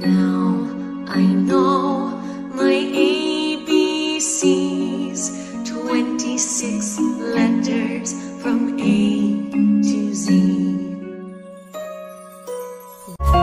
Now I know.